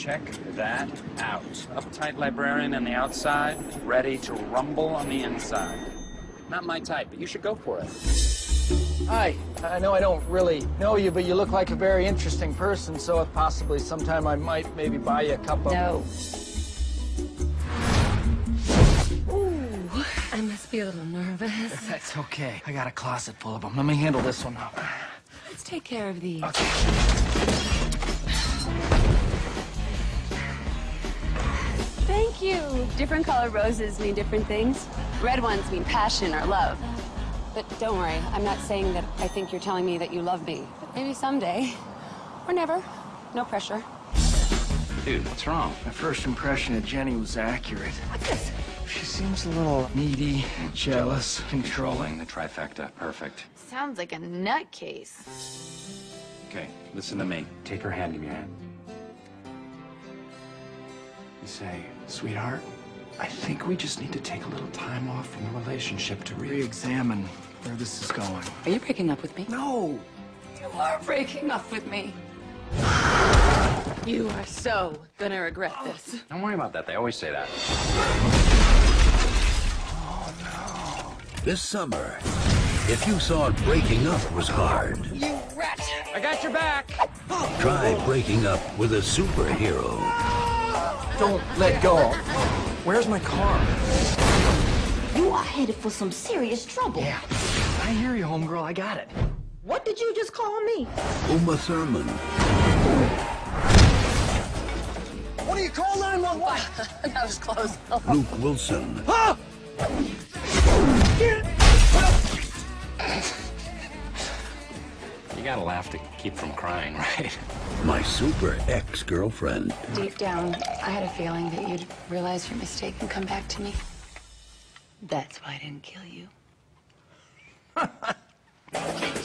Check that out. Uptight librarian on the outside, ready to rumble on the inside. Not my type, but you should go for it. Hi. I know I don't really know you, but you look like a very interesting person, so if possibly sometime I might maybe buy you a cup of... No. Ooh, I must be a little nervous. That's okay. I got a closet full of them. Let me handle this one now. Let's take care of these. Okay. Thank you. Different color roses mean different things. Red ones mean passion or love. But don't worry, I'm not saying that I think you're telling me that you love me. But maybe someday. Or never. No pressure. Dude, what's wrong? My first impression of Jenny was accurate. What's this? She seems a little needy, jealous, controlling. The trifecta. Perfect. Sounds like a nutcase. Okay, listen to me. Take her hand in your hand. You say, sweetheart, I think we just need to take a little time off from the relationship to re-examine where this is going. Are you breaking up with me? No. You are breaking up with me. You are so gonna regret this. Don't worry about that. They always say that. Oh, no. This summer, if you thought breaking up was hard... You rat! I got your back! Try breaking up with a superhero. Don't let go. Where's my car? You are headed for some serious trouble. Yeah. I hear you, homegirl. I got it. What did you just call me? Uma Thurman. What do you call 911? That was close. Luke Wilson. Ah! You gotta laugh to keep from crying, right? My super ex-girlfriend. Deep down, I had a feeling that you'd realize your mistake and come back to me. That's why I didn't kill you.